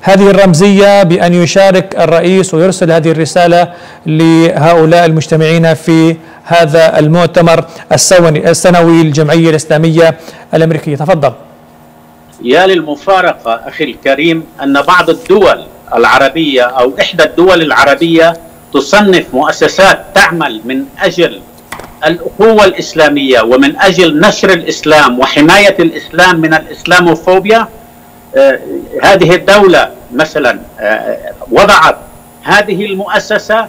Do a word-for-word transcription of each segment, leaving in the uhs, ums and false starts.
هذه الرمزية بأن يشارك الرئيس ويرسل هذه الرسالة لهؤلاء المجتمعين في هذا المؤتمر السنوي للجمعية الإسلامية الأمريكية. تفضل. يا للمفارقة أخي الكريم أن بعض الدول العربية أو إحدى الدول العربية تصنف مؤسسات تعمل من أجل الأخوة الإسلامية ومن أجل نشر الإسلام وحماية الإسلام من الإسلاموفوبيا. هذه الدولة مثلا وضعت هذه المؤسسة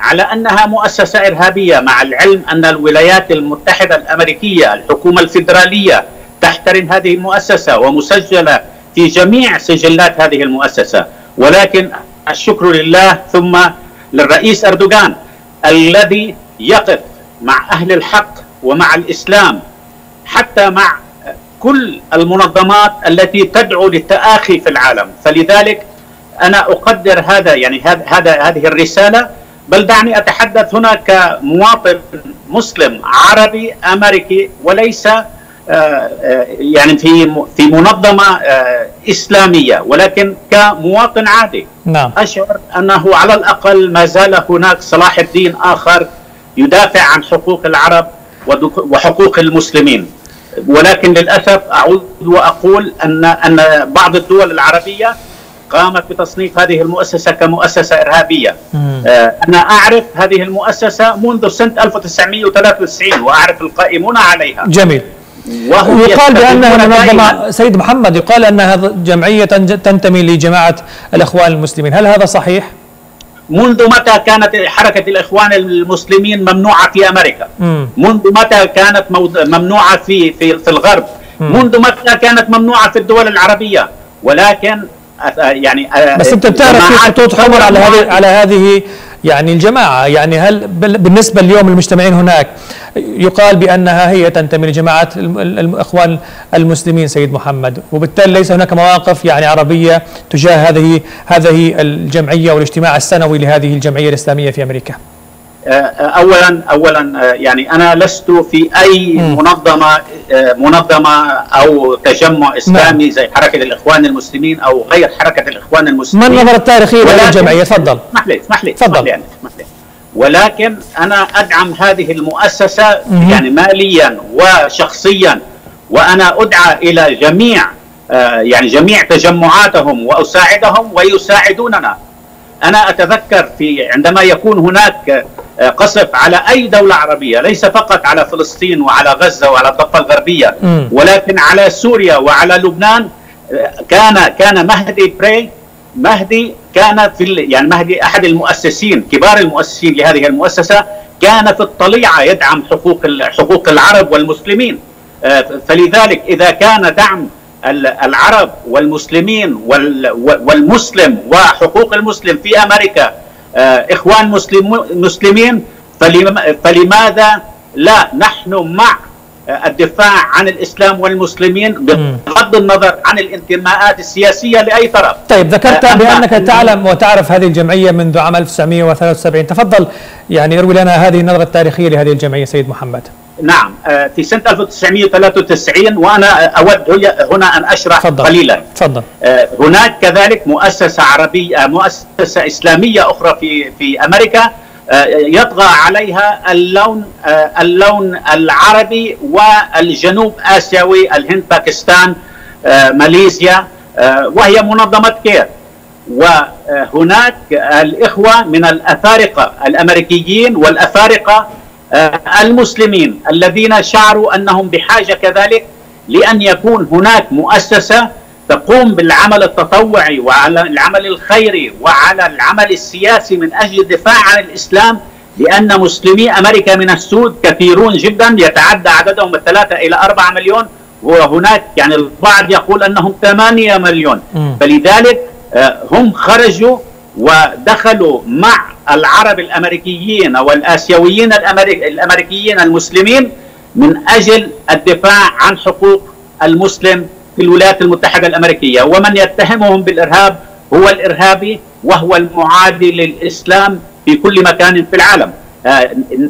على أنها مؤسسة إرهابية، مع العلم أن الولايات المتحدة الأمريكية الحكومة الفيدرالية تحترم هذه المؤسسة ومسجلة في جميع سجلات هذه المؤسسة. ولكن الشكر لله ثم للرئيس أردوغان الذي يقف مع أهل الحق ومع الإسلام، حتى مع كل المنظمات التي تدعو للتآخي في العالم. فلذلك أنا أقدر هذا، يعني هذا هذه الرسالة. بل دعني أتحدث هنا كمواطن مسلم عربي أمريكي، وليس يعني في في منظمة إسلامية، ولكن كمواطن عادي. نعم. أشعر أنه على الأقل ما زال هناك صلاح الدين آخر يدافع عن حقوق العرب وحقوق المسلمين. ولكن للأسف أعود وأقول أن أن بعض الدول العربية قامت بتصنيف هذه المؤسسة كمؤسسة إرهابية. آه أنا أعرف هذه المؤسسة منذ سنة ألف وتسعمئة وثلاثة وتسعين وأعرف القائمون عليها. جميل. ويقال بأنها منظمة، سيد محمد، يقال أنها جمعية تنتمي لجماعة الإخوان المسلمين، هل هذا صحيح؟ منذ متى كانت حركة الإخوان المسلمين ممنوعة في أمريكا؟ م. منذ متى كانت ممنوعة في في في الغرب؟ م. منذ متى كانت ممنوعة في الدول العربية؟ ولكن يعني بس أنت بتعرف في خطوط حمر على هذه على هذه يعني الجماعة. يعني هل بالنسبة اليوم المجتمعين هناك يقال بأنها هي تنتمي لجماعة الإخوان المسلمين سيد محمد، وبالتالي ليس هناك مواقف يعني عربية تجاه هذه هذه الجمعية والاجتماع السنوي لهذه الجمعية الإسلامية في أمريكا؟ أولا أولا يعني أنا لست في أي م. منظمة منظمة أو تجمع إسلامي م. زي حركة الإخوان المسلمين أو غير حركة الإخوان المسلمين. ما النظرة التاريخية للجمعية؟ تفضل. اسمح لي اسمح لي تفضل. يعني ولكن أنا أدعم هذه المؤسسة م. يعني ماليا وشخصيا، وأنا أدعى إلى جميع يعني جميع تجمعاتهم وأساعدهم ويساعدوننا. أنا أتذكر في عندما يكون هناك قصف على أي دولة عربية، ليس فقط على فلسطين وعلى غزة وعلى الضفة الغربية، م. ولكن على سوريا وعلى لبنان، كان كان مهدي بري مهدي كان في يعني مهدي أحد المؤسسين كبار المؤسسين لهذه المؤسسة، كان في الطليعة يدعم حقوق حقوق العرب والمسلمين. فلذلك إذا كان دعم العرب والمسلمين والمسلم وحقوق المسلم في أمريكا إخوان مسلمين، فلماذا لا نحن مع الدفاع عن الإسلام والمسلمين بغض النظر عن الانتماءات السياسية لأي طرف؟ طيب، ذكرت بأنك تعلم وتعرف هذه الجمعية منذ عام ألف وتسعمئة وثلاثة وسبعين، تفضل يعني اروي لنا هذه النظرة التاريخية لهذه الجمعية سيد محمد. نعم، في سنة ألف وتسعمئة وثلاثة وتسعين، وأنا أود هنا أن أشرح. فضل. قليلا. تفضل. هناك كذلك مؤسسة عربية مؤسسة إسلامية أخرى في في أمريكا يطغى عليها اللون اللون العربي والجنوب آسيوي، الهند باكستان ماليزيا، وهي منظمة كير. وهناك الإخوة من الأفارقة الأمريكيين والأفارقة المسلمين الذين شعروا أنهم بحاجة كذلك لأن يكون هناك مؤسسة تقوم بالعمل التطوعي وعلى العمل الخيري وعلى العمل السياسي من أجل الدفاع عن الإسلام، لأن مسلمي أمريكا من السود كثيرون جدا، يتعدى عددهم الثلاثة إلى أربعة مليون، وهناك يعني البعض يقول أنهم ثمانية مليون. م. فلذلك هم خرجوا ودخلوا مع العرب الأمريكيين والآسيويين الأمريكيين المسلمين من أجل الدفاع عن حقوق المسلم في الولايات المتحدة الأمريكية. ومن يتهمهم بالإرهاب هو الإرهابي، وهو المعادي للإسلام في كل مكان في العالم.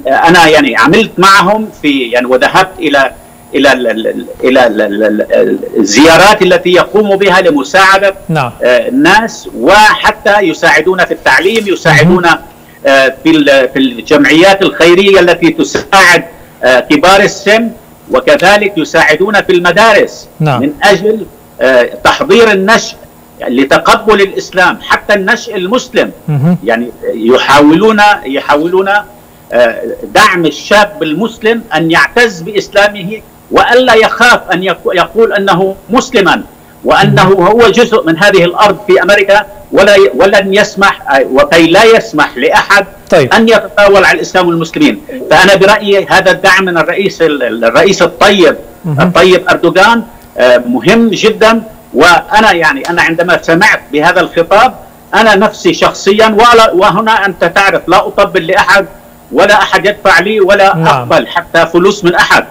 أنا يعني عملت معهم في يعني وذهبت إلى الى ال الى ال الزيارات التي يقوم بها لمساعده نعم. الناس، وحتى يساعدون في التعليم، يساعدون في الجمعيات الخيريه التي تساعد كبار السن، وكذلك يساعدون في المدارس نعم. من اجل تحضير النشء لتقبل الاسلام، حتى النشء المسلم مه. يعني يحاولون يحاولون دعم الشاب المسلم أن يعتز بإسلامه، وألا يخاف أن يقول أنه مسلما، وأنه هو جزء من هذه الأرض في أمريكا، ولا ولن يسمح وكي لا يسمح لأحد طيب. أن يتطاول على الإسلام والمسلمين. فأنا برأيي هذا الدعم من الرئيس الرئيس الطيب الطيب أردوغان مهم جدا. وأنا يعني أنا عندما سمعت بهذا الخطاب أنا نفسي شخصيا، وهنا أنت تعرف لا أطبل لأحد ولا أحد يدفع لي ولا نعم. أقبل حتى فلوس من أحد.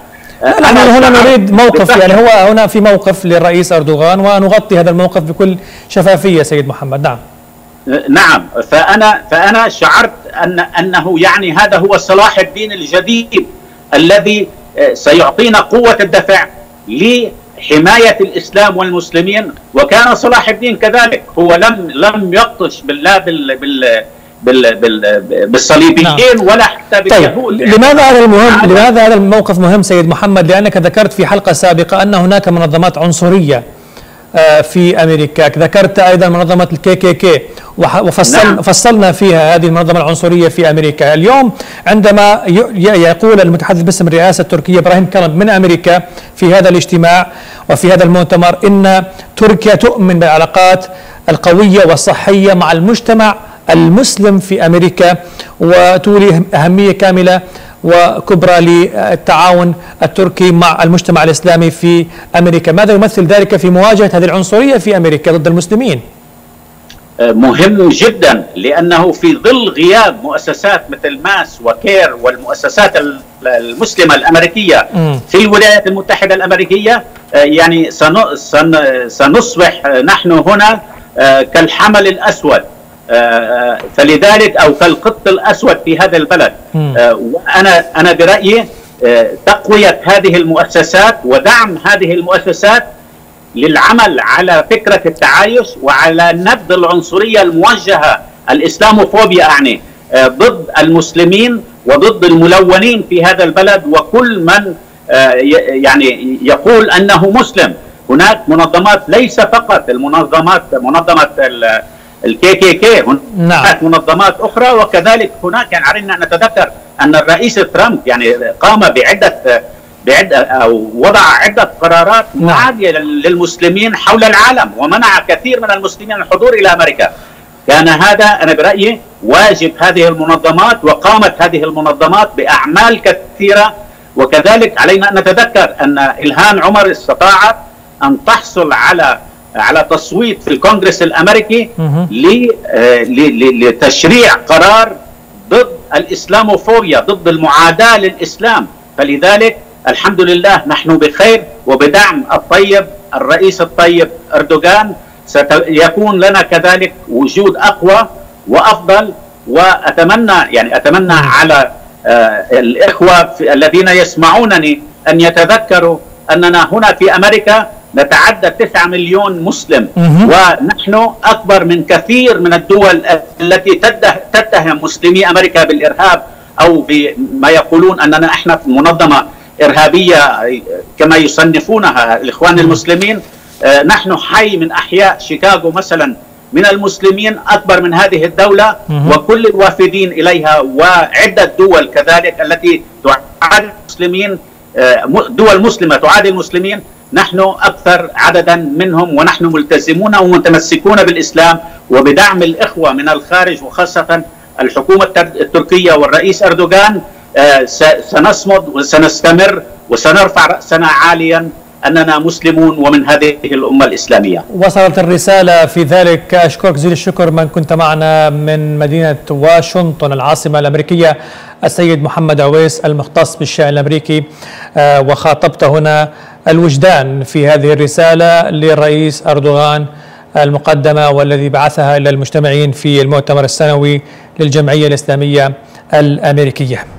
نحن هنا نريد موقف، يعني هو هنا في موقف للرئيس أردوغان، ونغطي هذا الموقف بكل شفافية سيد محمد. نعم نعم فأنا فأنا شعرت أن أنه يعني هذا هو صلاح الدين الجديد الذي سيعطينا قوة الدفع لحماية الإسلام والمسلمين. وكان صلاح الدين كذلك، هو لم لم يبطش بالله بال بال بالصليبيين نعم. ولا حتى باليهود. طيب. لماذا هذا المهم؟ لماذا هذا الموقف مهم سيد محمد؟ لأنك ذكرت في حلقة سابقة أن هناك منظمات عنصرية في أمريكا، ذكرت أيضا منظمة الكي كي كي، وفصل نعم. فصلنا فيها هذه المنظمة العنصرية في أمريكا. اليوم عندما يقول المتحدث باسم الرئاسة التركية إبراهيم كرم من أمريكا في هذا الاجتماع وفي هذا المؤتمر إن تركيا تؤمن بالعلاقات القوية والصحية مع المجتمع المسلم في أمريكا، وتولي أهمية كاملة وكبرى للتعاون التركي مع المجتمع الإسلامي في أمريكا، ماذا يمثل ذلك في مواجهة هذه العنصرية في أمريكا ضد المسلمين؟ مهم جدا، لأنه في ظل غياب مؤسسات مثل ماس وكير والمؤسسات المسلمة الأمريكية م. في الولايات المتحدة الأمريكية، يعني سنصبح نحن هنا كالحمل الأسود، فلذلك أو كالقط الأسود في هذا البلد. وأنا أنا برأيي تقوية هذه المؤسسات ودعم هذه المؤسسات للعمل على فكرة التعايش وعلى نبذ العنصرية الموجهة، الإسلاموفوبيا أعني، ضد المسلمين وضد الملونين في هذا البلد وكل من يعني يقول أنه مسلم. هناك منظمات، ليس فقط المنظمات منظمة الكي كي كي، هناك منظمات أخرى. وكذلك هناك يعني علينا أن نتذكر أن الرئيس ترامب يعني قام بعدة بعدة أو وضع عدة قرارات معادية للمسلمين حول العالم، ومنع كثير من المسلمين الحضور إلى أمريكا. كان هذا أنا برأيي واجب هذه المنظمات، وقامت هذه المنظمات بأعمال كثيرة. وكذلك علينا أن نتذكر أن إلهان عمر استطاعت أن تحصل على على تصويت في الكونغرس الأمريكي لتشريع قرار ضد الإسلاموفوبيا، ضد المعاداة للإسلام. فلذلك الحمد لله نحن بخير، وبدعم الطيب الرئيس الطيب أردوغان سيكون لنا كذلك وجود أقوى وأفضل. وأتمنى يعني أتمنى على الإخوة الذين يسمعونني أن يتذكروا أننا هنا في أمريكا نتعدى تسعة مليون مسلم، ونحن أكبر من كثير من الدول التي تتهم مسلمي أمريكا بالإرهاب أو بما يقولون أننا إحنا منظمة إرهابية كما يصنفونها الإخوان المسلمين. نحن حي من أحياء شيكاغو مثلا من المسلمين أكبر من هذه الدولة وكل الوافدين إليها، وعدة دول كذلك التي تعادل المسلمين، دول مسلمة تعادل المسلمين، نحن أكثر عددا منهم. ونحن ملتزمون ومتمسكون بالإسلام وبدعم الإخوة من الخارج، وخاصة الحكومة التركية والرئيس أردوغان. سنصمد وسنستمر وسنرفع رأسنا عاليا أننا مسلمون ومن هذه الأمة الإسلامية. وصلت الرسالة في ذلك. أشكرك جزيل الشكر من كنت معنا من مدينة واشنطن العاصمة الأمريكية، السيد محمد عويس المختص بالشأن الأمريكي، وخاطبت هنا الوجدان في هذه الرسالة للرئيس أردوغان المقدمة، والذي بعثها إلى المجتمعين في المؤتمر السنوي للجمعية الإسلامية الأمريكية.